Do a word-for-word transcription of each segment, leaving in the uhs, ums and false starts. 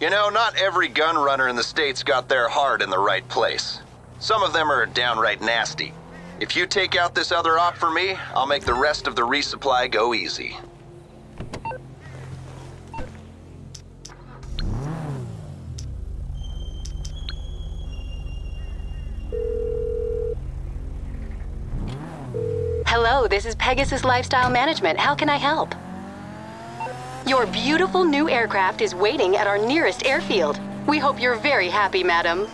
You know, not every gun runner in the state's got their heart in the right place. Some of them are downright nasty. If you take out this other op for me, I'll make the rest of the resupply go easy. Hello, this is Pegasus Lifestyle Management. How can I help? Your beautiful new aircraft is waiting at our nearest airfield. We hope you're very happy, madam.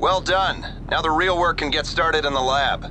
Well done. Now the real work can get started in the lab.